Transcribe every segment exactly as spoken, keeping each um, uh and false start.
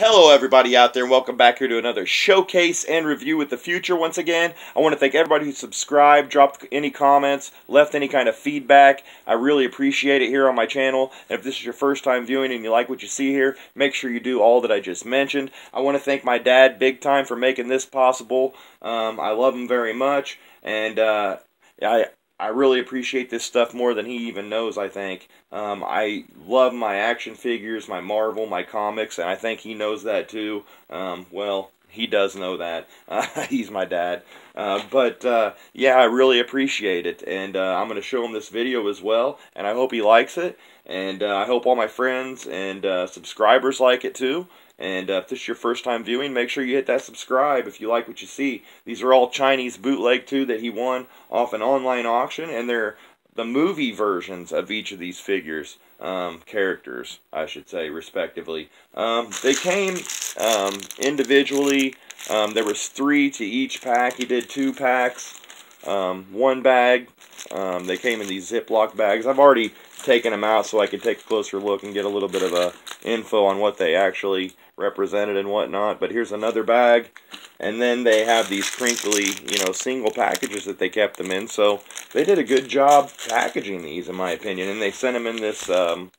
Hello everybody out there, and welcome back here to another showcase and review with the future once again. I want to thank everybody who subscribed, dropped any comments, left any kind of feedback. I really appreciate it here on my channel. And if this is your first time viewing and you like what you see here, make sure you do all that I just mentioned. I want to thank my dad big time for making this possible. Um, I love him very much, and uh, I... I really appreciate this stuff more than he even knows, I think. Um, I love my action figures, my Marvel, my comics, and I think he knows that too. Um, well, he does know that. Uh, he's my dad. Uh, but, uh, yeah, I really appreciate it. And uh, I'm going to show him this video as well, and I hope he likes it. And uh, I hope all my friends and uh, subscribers like it too. And uh, if this is your first time viewing, make sure you hit that subscribe if you like what you see. These are all Chinese bootleg too that he won off an online auction, and they're the movie versions of each of these figures, um, characters, I should say, respectively. Um, they came um, individually. Um, there was three to each pack. He did two packs, um, one bag. Um, they came in these Ziploc bags. I've already taken them out so I could take a closer look and get a little bit of a info on what they actually represented and whatnot. But here's another bag, and then they have these crinkly, you know, single packages that they kept them in. So they did a good job packaging these, in my opinion, and they sent them in this um,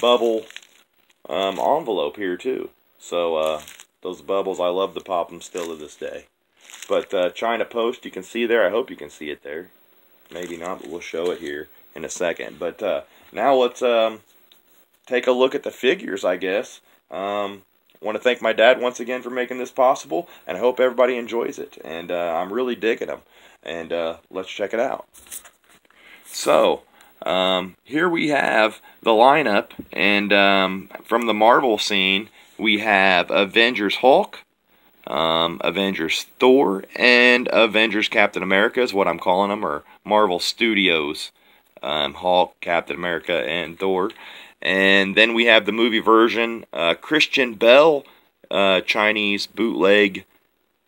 bubble um, envelope here too. So uh, those bubbles, I love to pop them still to this day. But uh, China Post, you can see there. I hope you can see it there. Maybe not, but we'll show it here in a second. But uh, now let's um, take a look at the figures, I guess. Um, I want to thank my dad once again for making this possible, and I hope everybody enjoys it. And uh, I'm really digging them. And uh, let's check it out. So, um, here we have the lineup. And um, from the Marvel scene, we have Avengers Hulk, Um, Avengers Thor, and Avengers Captain America is what I'm calling them, or Marvel Studios, um, Hulk, Captain America, and Thor. And then we have the movie version, uh, Christian Bale, uh, Chinese bootleg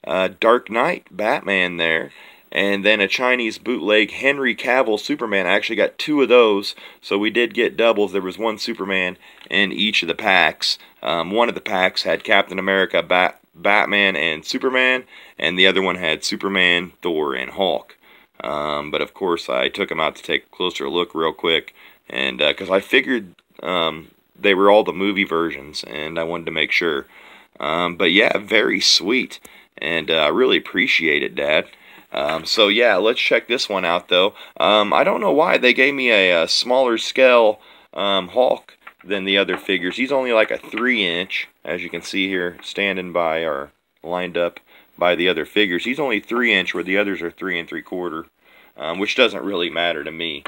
uh, Dark Knight Batman there, and then a Chinese bootleg Henry Cavill Superman. I actually got two of those, so we did get doubles. There was one Superman in each of the packs. Um, one of the packs had Captain America, Bat Batman and Superman, and the other one had Superman, Thor, and Hulk. Um, but of course, I took them out to take a closer look real quick, and because uh, I figured um, they were all the movie versions, and I wanted to make sure. Um, but yeah, very sweet, and I uh, really appreciate it, Dad. Um, so yeah, let's check this one out though. Um, I don't know why they gave me a, a smaller scale um, Hulk than the other figures. He's only like a three inch, as you can see here, standing by or lined up by the other figures. He's only three inch, where the others are three and three quarter, um, which doesn't really matter to me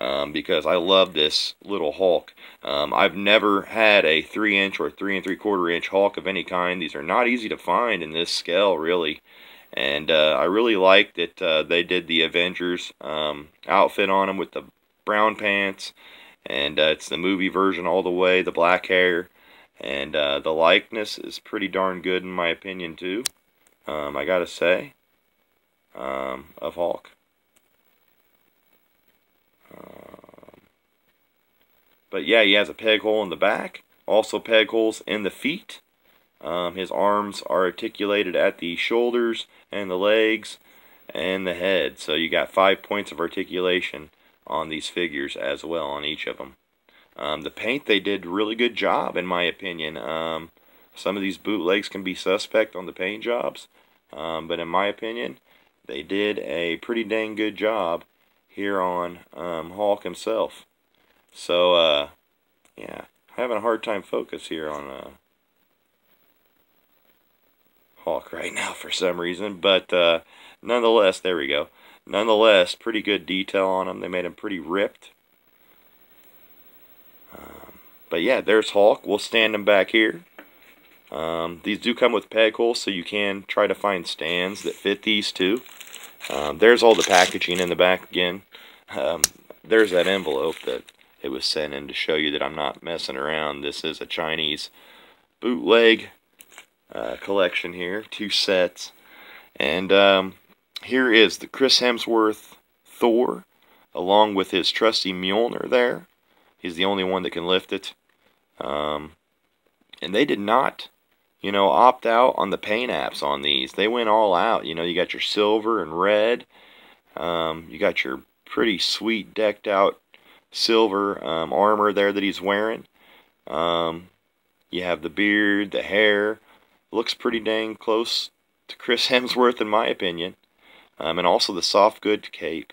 um, because I love this little Hulk. Um, I've never had a three inch or three and three quarter inch Hulk of any kind. These are not easy to find in this scale, really. And uh, I really like that uh, they did the Avengers um, outfit on him with the brown pants. And uh, it's the movie version all the way, the black hair. And uh, the likeness is pretty darn good in my opinion too, um, I gotta say, um, of Hulk. Um, but yeah, he has a peg hole in the back, also peg holes in the feet. Um, his arms are articulated at the shoulders and the legs and the head. So you got five points of articulation on these figures as well, on each of them. Um, the paint, they did a really good job in my opinion. Um, some of these bootlegs can be suspect on the paint jobs, um, but in my opinion they did a pretty dang good job here on um, Hulk himself. So uh, yeah, having a hard time focus here on uh, Hulk right now for some reason, but uh, nonetheless, there we go. Nonetheless, pretty good detail on them. They made them pretty ripped. Um, but yeah, there's Hulk. We'll stand him back here. Um, these do come with peg holes, so you can try to find stands that fit these too. Um, there's all the packaging in the back again. Um, there's that envelope that it was sent in to show you that I'm not messing around. This is a Chinese bootleg uh, collection here, two sets. And um, here is the Chris Hemsworth Thor, along with his trusty Mjolnir there. He's the only one that can lift it. Um, and they did not You know, opt out on the paint apps on these. They went all out. You know, you got your silver and red. Um, you got your pretty sweet decked out silver um, armor there that he's wearing. Um, you have the beard, the hair. Looks pretty dang close to Chris Hemsworth in my opinion. Um, and also the soft good cape.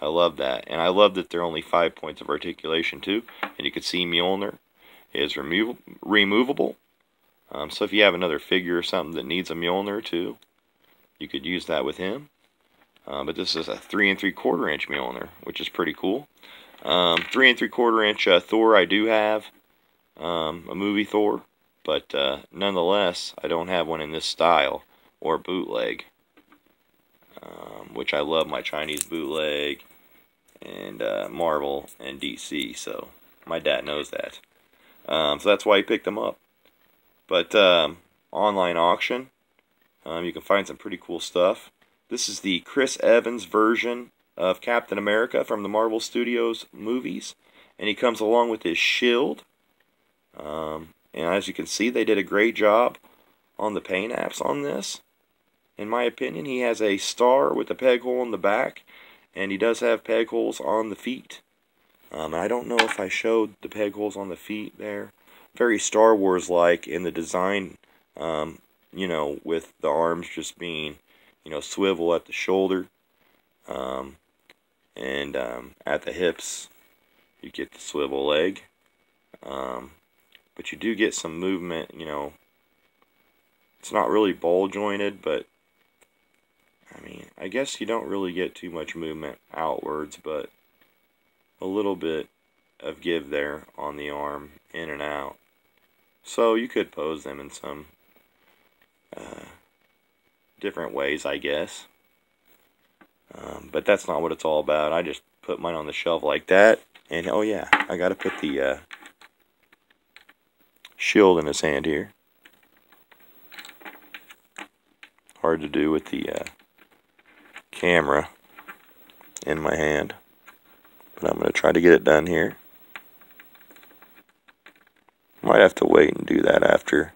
I love that. And I love that they're only five points of articulation too. And you can see Mjolnir is remo removable. Um, so if you have another figure or something that needs a Mjolnir too, you could use that with him. Uh, but this is a three and three quarter inch Mjolnir, which is pretty cool. Um, three and three quarter inch uh, Thor I do have, um, a movie Thor, but uh, nonetheless I don't have one in this style or bootleg, um, which I love my Chinese bootleg and uh, Marvel and D C. So my dad knows that, um, so that's why he picked them up. But um, online auction, um, you can find some pretty cool stuff. This is the Chris Evans version of Captain America from the Marvel Studios movies. And he comes along with his shield. Um, and as you can see, they did a great job on the paint apps on this. In my opinion, he has a star with a peg hole in the back. And he does have peg holes on the feet. Um, I don't know if I showed the peg holes on the feet there. Very Star Wars-like in the design, um, you know, with the arms just being, you know, swivel at the shoulder, um, and um, at the hips you get the swivel leg, um, but you do get some movement, you know, it's not really ball jointed, but I mean, I guess you don't really get too much movement outwards, but a little bit of give there on the arm, in and out. So you could pose them in some uh, different ways, I guess. Um, but that's not what it's all about. I just put mine on the shelf like that. And oh yeah, I gotta put the uh, shield in his hand here. Hard to do with the uh, camera in my hand. But I'm gonna try to get it done here. Might have to wait and do that after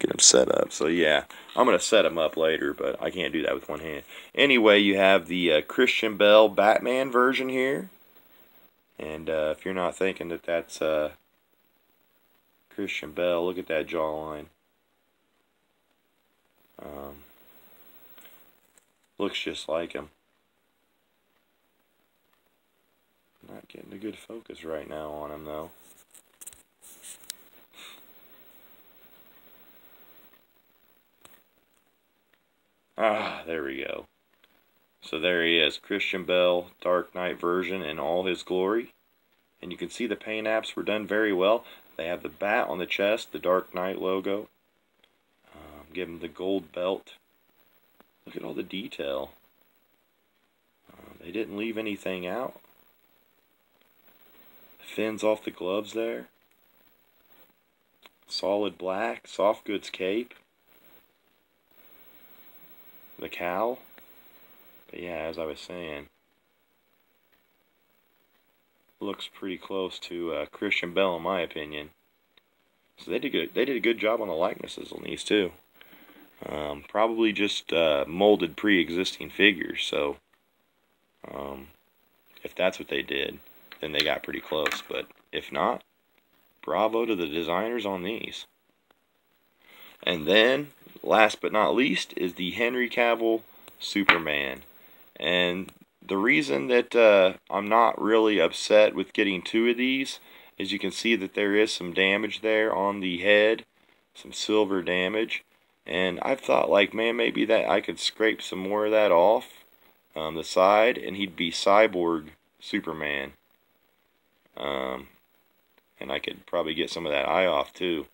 get them set up. So yeah, I'm going to set them up later, but I can't do that with one hand. Anyway, you have the uh, Christian Bale Batman version here. And uh, if you're not thinking that that's uh, Christian Bale, look at that jawline. Um, looks just like him. Not getting a good focus right now on him though. Ah, there we go. So there he is, Christian Bale, Dark Knight version in all his glory. And you can see the paint apps were done very well. They have the bat on the chest, the Dark Knight logo. Um, give him the gold belt. Look at all the detail. Um, they didn't leave anything out. The fins off the gloves there. Solid black, soft goods cape. The cowl, but yeah, as I was saying, looks pretty close to uh, Christian Bale in my opinion. So they did good, they did a good job on the likenesses on these too. Um, probably just uh, molded pre-existing figures. So um, if that's what they did, then they got pretty close. But if not, bravo to the designers on these. And then, last but not least, is the Henry Cavill Superman. And the reason that uh, I'm not really upset with getting two of these is you can see that there is some damage there on the head, some silver damage. And I've thought, like, man, maybe that I could scrape some more of that off on the side, and he'd be Cyborg Superman. Um, and I could probably get some of that eye off too.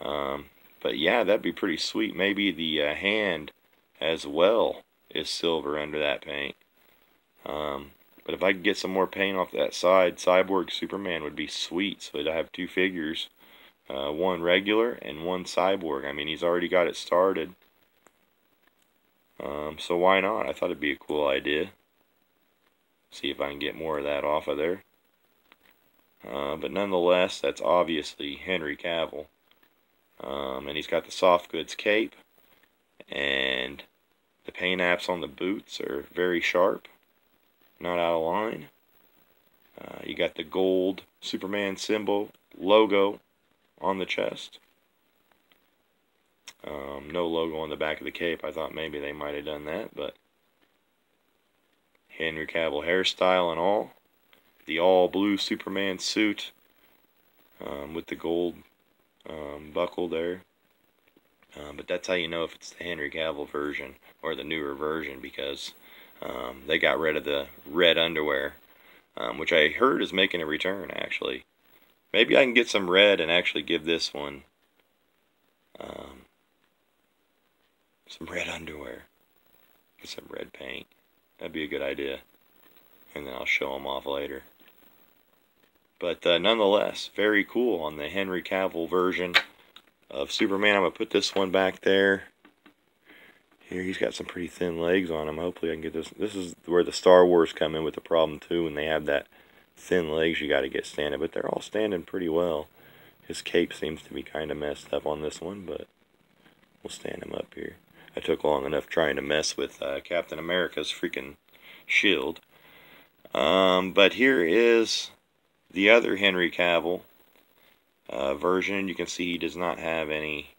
Um, But yeah, that'd be pretty sweet. Maybe the uh, hand as well is silver under that paint. Um, but if I could get some more paint off that side, Cyborg Superman would be sweet. So I'd have two figures, uh, one regular and one cyborg. I mean, he's already got it started. Um, so why not? I thought it'd be a cool idea. See if I can get more of that off of there. Uh, but nonetheless, that's obviously Henry Cavill. Um, and he's got the soft goods cape, and the paint apps on the boots are very sharp, not out of line. Uh, you got the gold Superman symbol logo on the chest. Um, no logo on the back of the cape. I thought maybe they might have done that, but Henry Cavill hairstyle and all. The all-blue Superman suit um, with the gold um, buckle there. Um, but that's how you know if it's the Henry Cavill version or the newer version, because um, they got rid of the red underwear, um, which I heard is making a return, actually. Maybe I can get some red and actually give this one um, some red underwear, some red paint. That'd be a good idea, and then I'll show them off later. But uh, nonetheless, very cool on the Henry Cavill version of Superman. I'm going to put this one back there. Here, he's got some pretty thin legs on him. Hopefully I can get this. This is where the Star Wars come in with the problem, too, when they have that thin legs you got to get standing. But they're all standing pretty well. His cape seems to be kind of messed up on this one, but we'll stand him up here. I took long enough trying to mess with uh, Captain America's freaking shield. Um, but here is the other Henry Cavill uh, version. You can see he does not have any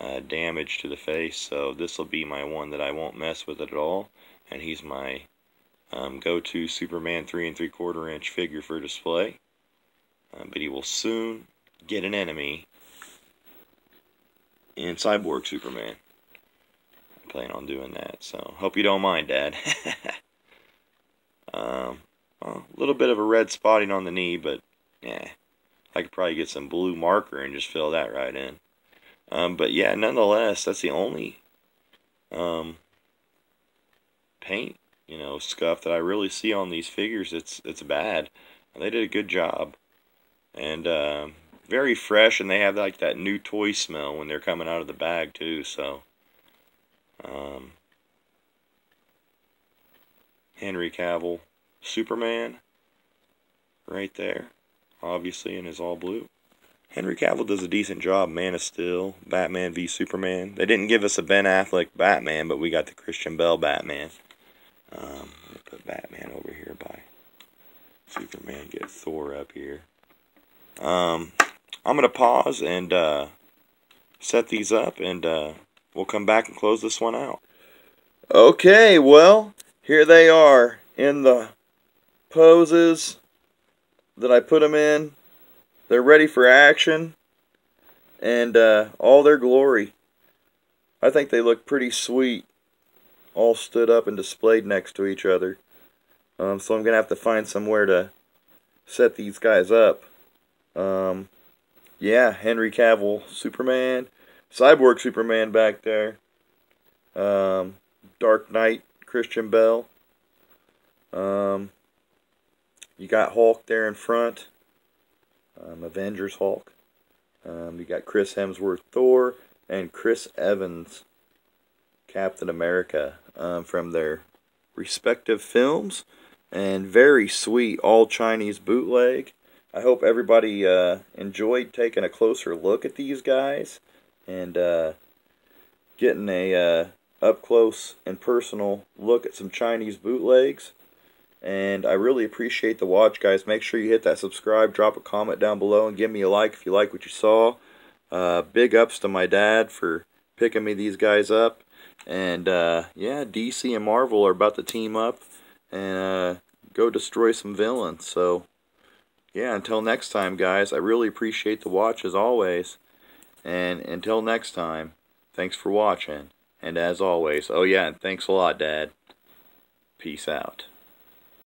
uh, damage to the face, so this will be my one that I won't mess with at all. And he's my um, go-to Superman three and three-quarter inch figure for display. Um, but he will soon get an enemy in Cyborg Superman. I plan on doing that, so hope you don't mind, Dad. Um, well, a little bit of a red spotting on the knee, but yeah, I could probably get some blue marker and just fill that right in. Um, but yeah, nonetheless, that's the only um, paint, you know, scuff that I really see on these figures. It's it's bad. They did a good job, and um, very fresh, and they have like that new toy smell when they're coming out of the bag too. So. Um, Henry Cavill Superman right there, obviously, and is all blue. Henry Cavill does a decent job. Man of Steel, Batman v Superman. They didn't give us a Ben Affleck Batman, but we got the Christian Bale Batman. Um, I'm gonna put Batman over here by Superman. Get Thor up here. Um, I'm gonna pause and uh, set these up, and uh, we'll come back and close this one out. Okay, well. Here they are in the poses that I put them in. They're ready for action and uh, all their glory. I think they look pretty sweet, all stood up and displayed next to each other. Um, so I'm going to have to find somewhere to set these guys up. Um, yeah, Henry Cavill Superman, Cyborg Superman back there, um, Dark Knight. Christian Bale. Um, you got Hulk there in front. Um, Avengers Hulk. Um, you got Chris Hemsworth Thor and Chris Evans Captain America um, from their respective films. And very sweet all Chinese bootleg. I hope everybody uh, enjoyed taking a closer look at these guys and uh, getting a uh, up close and personal look at some Chinese bootlegs. And I really appreciate the watch, guys. Make sure you hit that subscribe, drop a comment down below, and give me a like if you like what you saw. Uh, big ups to my dad for picking me these guys up. And uh, yeah, D C and Marvel are about to team up and uh, go destroy some villains. So yeah, until next time, guys, I really appreciate the watch as always. And until next time, thanks for watching. And as always, oh yeah, and thanks a lot, Dad. Peace out.